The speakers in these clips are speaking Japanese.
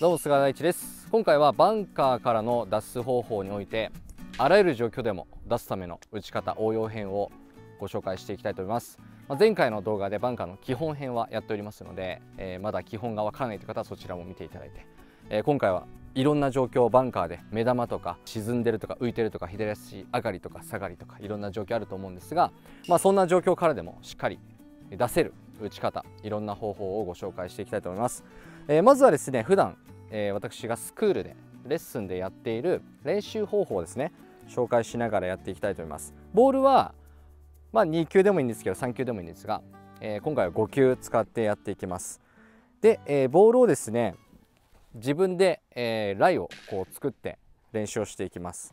どうも菅大地です。今回はバンカーからの脱出方法においてあらゆる状況でも出すための打ち方応用編をご紹介していきたいと思います。前回の動画でバンカーの基本編はやっておりますので、まだ基本がわからないという方はそちらも見ていただいて、今回はいろんな状況バンカーで目玉とか沈んでるとか浮いてるとか左足上がりとか下がりとかいろんな状況あると思うんですが、そんな状況からでもしっかり出せる打ち方いろんな方法をご紹介していきたいと思います。まずはですね、普段私がスクールでレッスンでやっている練習方法をですね紹介しながらやっていきたいと思います。ボールは2球でもいいんですけど3球でもいいんですが、今回は5球使ってやっていきます。で、ボールをですね自分で、ライをこう作って練習をしていきます。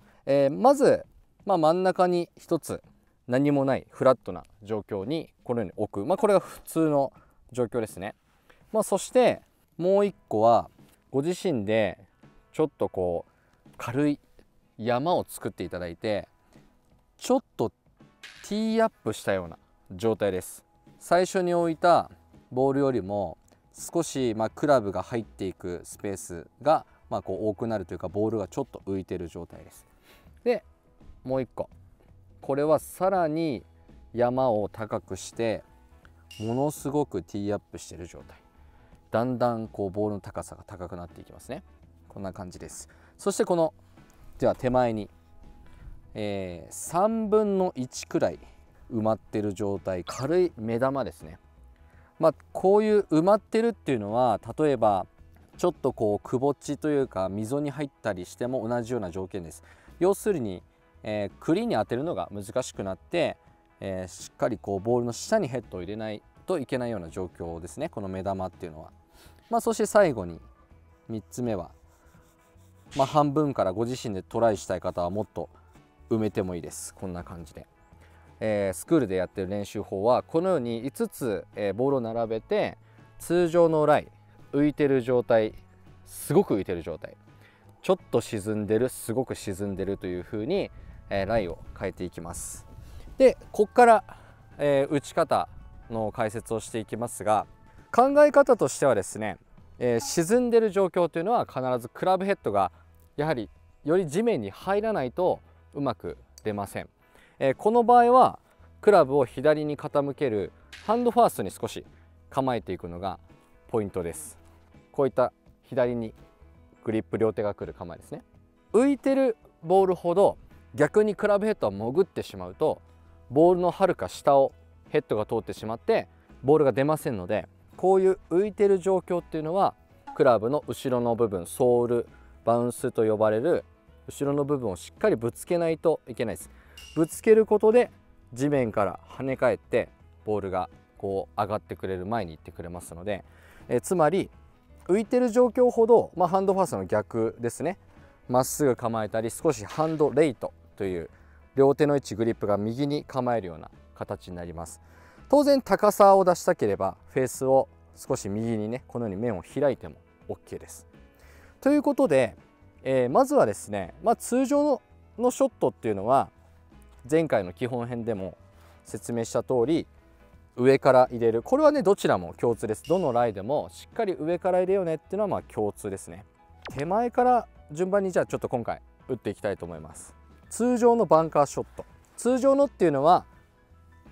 まず、真ん中に1つ何もないフラットな状況にこのように置く、これが普通の状況ですね。そしてもう1個はご自身でちょっとこう軽い山を作っていただいてちょっとティーアップしたような状態です。最初に置いたボールよりも少しクラブが入っていくスペースがこう多くなるというか、ボールがちょっと浮いてる状態です。でもう1個、これはさらに山を高くしてものすごくティーアップしてる状態。だんだんこうボールの高さが高くなっていきますね。こんな感じです。そしてこのでは手前に、3分の1くらい埋まってる状態、軽い目玉ですね。こういう埋まってるっていうのは例えばちょっとこうくぼっちというか溝に入ったりしても同じような条件です。要するに、クリーンに当てるのが難しくなって、しっかりこうボールの下にヘッドを入れないといけないような状況ですね、この目玉っていうのは。そして最後に3つ目は、半分からご自身でトライしたい方はもっと埋めてもいいです。こんな感じで、スクールでやってる練習法はこのように5つ、ボールを並べて通常のライ、浮いてる状態、すごく浮いてる状態、ちょっと沈んでる、すごく沈んでるという風に、ライを変えていきます。でここから、打ち方の解説をしていきますが、考え方としてはですね、沈んでる状況というのは必ずクラブヘッドがやはりより地面に入らないとうまく出ません。この場合はクラブを左に傾けるハンドファーストに少し構えていくのがポイントです。こういった左にグリップ両手が来る構えですね。浮いてるボールほど逆にクラブヘッドは潜ってしまうとボールのはるか下をヘッドが通ってしまってボールが出ませんので、こういう浮いてる状況っていうのはクラブの後ろの部分、ソール、バウンスと呼ばれる後ろの部分をしっかりぶつけないといけないです。ぶつけることで地面から跳ね返ってボールがこう上がってくれる、前に行ってくれますので、つまり浮いてる状況ほど、ハンドファーストの逆ですね、まっすぐ構えたり少しハンドレイトという両手の位置、グリップが右に構えるような形になります。当然高さを出したければフェースを少し右にね、このように面を開いても OK です。ということで、まずはですね、通常のショットっていうのは前回の基本編でも説明した通り上から入れる、これはねどちらも共通です。どのライでもしっかり上から入れようねっていうのは共通ですね。手前から順番にじゃあちょっと今回打っていきたいと思います。通常のバンカーショット、通常のっていうのは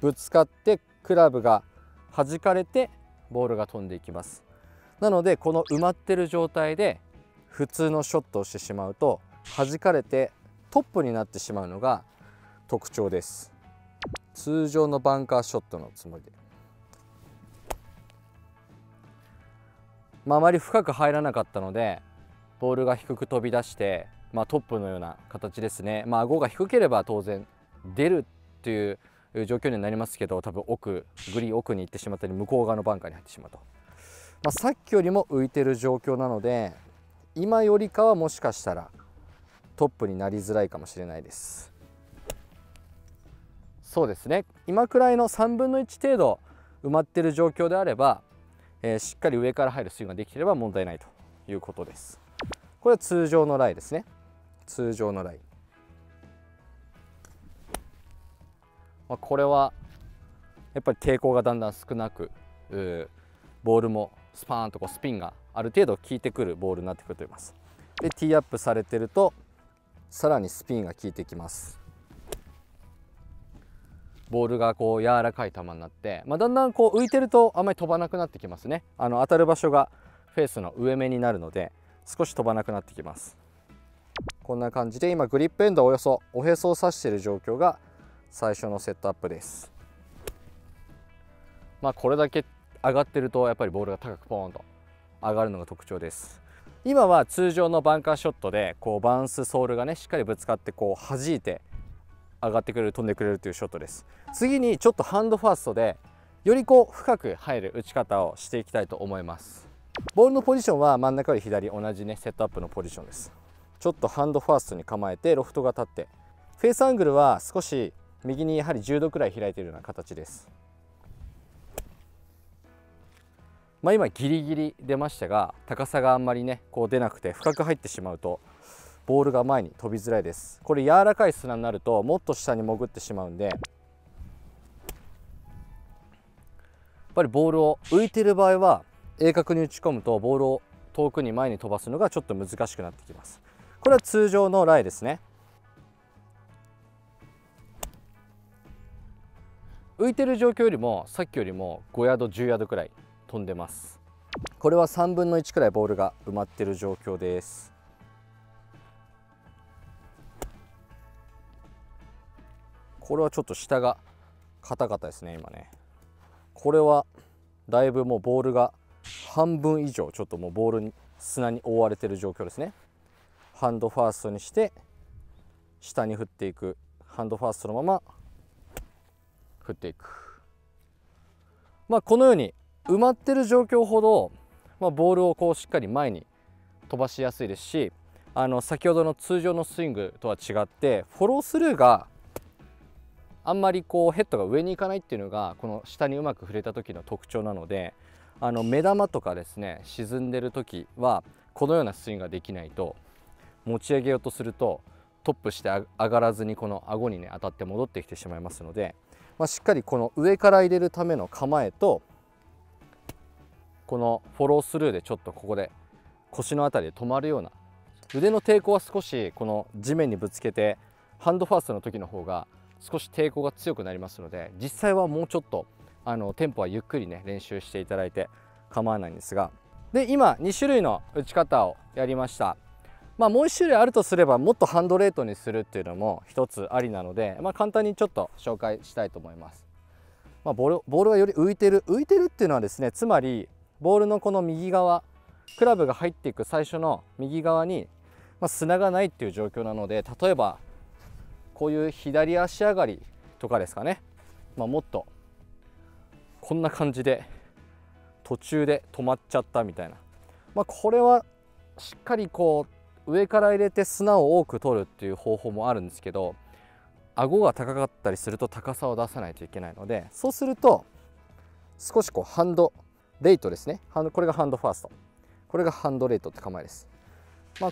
ぶつかってクラブが弾かれてボールが飛んでいきます。なのでこの埋まってる状態で普通のショットをしてしまうと弾かれてトップになってしまうのが特徴です。通常のバンカーショットのつもりで、あまり深く入らなかったのでボールが低く飛び出して、トップのような形ですね。顎が低ければ当然出るっていう状況になりますけど、多分奥、グリーン奥に行ってしまったり向こう側のバンカーに入ってしまうと、さっきよりも浮いてる状況なので今よりかはもしかしたらトップになりづらいかもしれないです。そうですね、今くらいの3分の1程度埋まってる状況であれば、しっかり上から入るスイングができれば問題ないということです。これは通常のライですね。通常のライ、これはやっぱり抵抗がだんだん少なくボールもスパーンとこうスピンがある程度効いてくるボールになってくると思います。でティーアップされてるとさらにスピンが効いてきます。ボールがこう柔らかい球になって、だんだんこう浮いてるとあんまり飛ばなくなってきますね。当たる場所がフェースの上目になるので少し飛ばなくなってきます。こんな感じで今グリップエンドはおよそおへそを指している状況が最初のセットアップです。これだけ上がってるとやっぱりボールが高くポーンと上がるのが特徴です。今は通常のバンカーショットでこうバウンスソールがねしっかりぶつかってこう弾いて上がってくれる飛んでくれるというショットです。次にちょっとハンドファーストでよりこう深く入る打ち方をしていきたいと思います。ボールのポジションは真ん中より左同じねセットアップのポジションです。ちょっとハンドファーストに構えてロフトが立ってフェイスアングルは少し右にやはり10度くらい開いているような形です。今ギリギリ出ましたが高さがあんまりねこう出なくて深く入ってしまうとボールが前に飛びづらいです。これ柔らかい砂になるともっと下に潜ってしまうんでやっぱりボールを浮いている場合は鋭角に打ち込むとボールを遠くに前に飛ばすのがちょっと難しくなってきます。これは通常のライですね。浮いている状況よりもさっきよりも5ヤード10ヤードくらい飛んでます。これは3分の1くらいボールが埋まっている状況です。これはちょっと下が硬かったですね今ね。これはだいぶもうボールが半分以上ちょっともうボールに砂に覆われている状況ですね。ハンドファーストにして下に振っていく。ハンドファーストのまま振っていく。このように埋まってる状況ほど、ボールをこうしっかり前に飛ばしやすいですし、先ほどの通常のスイングとは違ってフォロースルーがあんまりこうヘッドが上に行かないっていうのがこの下にうまく触れた時の特徴なので、目玉とかですね沈んでる時はこのようなスイングができないと持ち上げようとするとトップして上がらずにこの顎にね当たって戻ってきてしまいますので、しっかりこの上から入れるための構えとこのフォロースルーでちょっとここで腰の辺りで止まるような腕の抵抗は少しこの地面にぶつけてハンドファーストの時の方が少し抵抗が強くなりますので実際はもうちょっとテンポはゆっくりね練習していただいて構わないんですが、で今2種類の打ち方をやりました。もう1種類あるとすればもっとハンドレートにするっていうのも一つありなので、簡単にちょっと紹介したいと思います。ボールがより浮いてるっていうのはですね、つまりボールのこの右側クラブが入っていく最初の右側に、砂がないっていう状況なので、例えばこういう左足上がりとかですかね、もっとこんな感じで途中で止まっちゃったみたいな、これはしっかりこう上から入れて砂を多く取るっていう方法もあるんですけど、顎が高かったりすると高さを出さないといけないので、そうすると少しこうハンドレートですね。これがハンドファースト、これがハンドレートって構えです。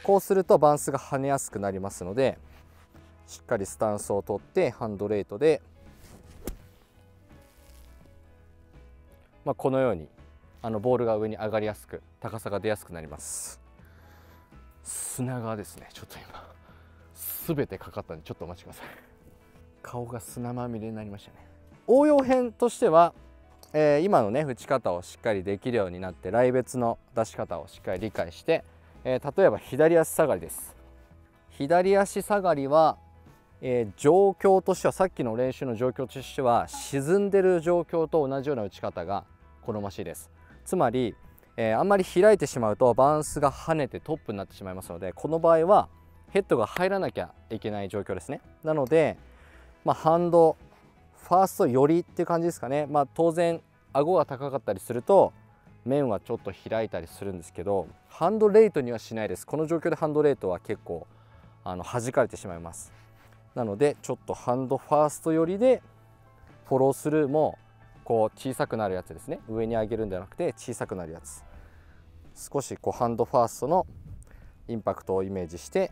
こうするとバウンスが跳ねやすくなりますので、しっかりスタンスをとってハンドレートで、このようにボールが上に上がりやすく高さが出やすくなります。砂がですね、ちょっと今全てかかったんでちょっとお待ちください。顔が砂まみれになりましたね。応用編としては今のね打ち方をしっかりできるようになって、来別の出し方をしっかり理解して、例えば左足下がりです。左足下がりは、状況としてはさっきの練習の状況としては沈んでる状況と同じような打ち方が好ましいです。つまり、あんまり開いてしまうとバウンスが跳ねてトップになってしまいますので、この場合はヘッドが入らなきゃいけない状況ですね。なので、ハンドファースト寄りっていう感じですかね。当然顎が高かったりすると面はちょっと開いたりするんですけど、ハンドレートにはしないです。この状況でハンドレートは結構弾かれてしまいます。なのでちょっとハンドファースト寄りでフォロースルーもこう小さくなるやつですね。上に上げるんじゃなくて小さくなるやつ、少しこうハンドファーストのインパクトをイメージして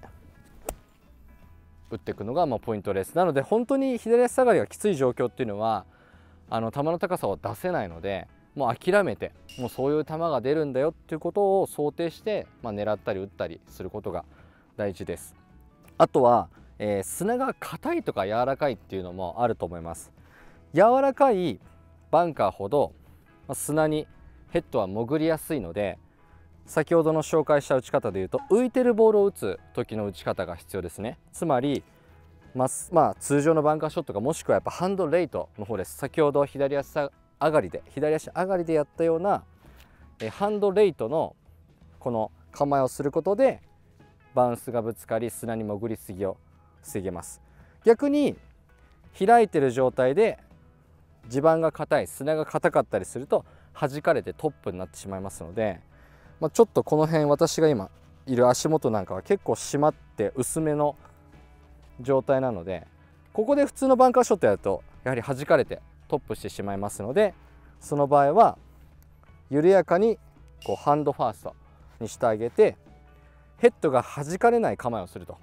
打っていくのがポイントです。なので本当に左足下がりがきつい状況っていうのは球の高さを出せないので、もう諦めて、もうそういう球が出るんだよっていうことを想定して、狙ったり打ったりすることが大事です。あとは、砂が硬いとか柔らかいっていうのもあると思います。柔らかいバンカーほど砂にヘッドは潜りやすいので、先ほどの紹介した打ち方でいうと浮いてるボールを打つ時の打ち方が必要ですね。つまり通常のバンカーショットか、もしくはやっぱハンドレイトの方です。先ほど左足上がりでやったようなハンドレイトのこの構えをすることでバウンスがぶつかり砂に潜りすぎを防げます。逆に開いてる状態で地盤が硬い、砂が硬かったりすると弾かれてトップになってしまいますので、ちょっとこの辺、私が今いる足元なんかは結構締まって薄めの状態なので、ここで普通のバンカーショットやるとやはり弾かれてトップしてしまいますので、その場合は緩やかにこうハンドファーストにしてあげて、ヘッドが弾かれない構えをすると、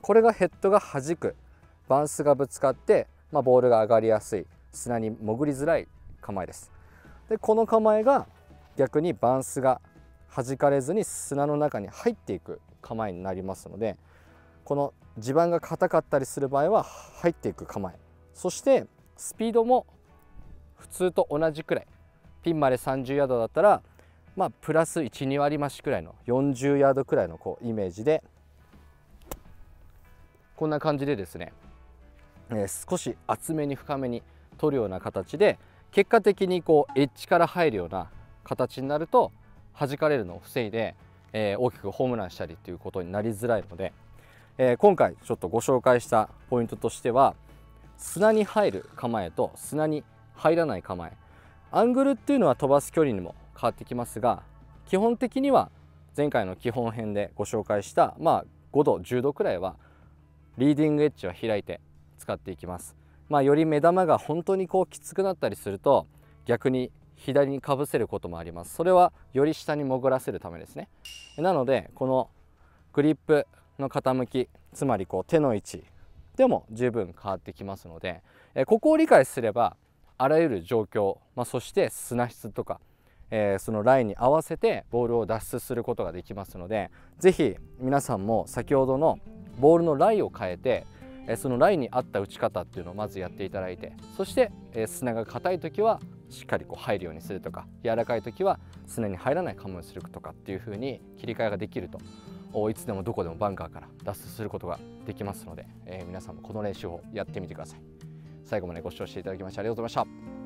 これがヘッドが弾く、バウンスがぶつかって、ボールが上がりやすい、砂に潜りづらい構えです。でこの構えが逆にバウンスが弾かれずに砂の中に入っていく構えになりますので、この地盤が硬かったりする場合は入っていく構え、そしてスピードも普通と同じくらい、ピンまで30ヤードだったら、プラス 1,2 割増しくらいの40ヤードくらいのこうイメージで、こんな感じでですね、少し厚めに深めに取るような形で、結果的にこうエッジから入るような形になると弾かれるのを防いで、大きくホームランしたりということになりづらいので、今回ちょっとご紹介したポイントとしては、砂に入る構えと砂に入らない構え、アングルっていうのは飛ばす距離にも変わってきますが、基本的には前回の基本編でご紹介した、5度10度くらいはリーディングエッジは開いて使っていきます。より目玉が本当にこうきつくなったりすると、逆に左にかぶせることもあります。それはより下に潜らせるためですね。なのでこのグリップの傾き、つまりこう手の位置でも十分変わってきますので、ここを理解すればあらゆる状況、そして砂質とか、そのラインに合わせてボールを脱出することができますので、是非皆さんも先ほどのボールのラインを変えて、そのラインに合った打ち方っていうのをまずやっていただいて、そして砂が硬い時はしっかりこう入るようにするとか、柔らかい時は砂に入らない構えをするとかっていう風に切り替えができると、いつでもどこでもバンカーから脱出することができますので、皆さんもこの練習をやってみてください。最後までご視聴していただきましてありがとうございました。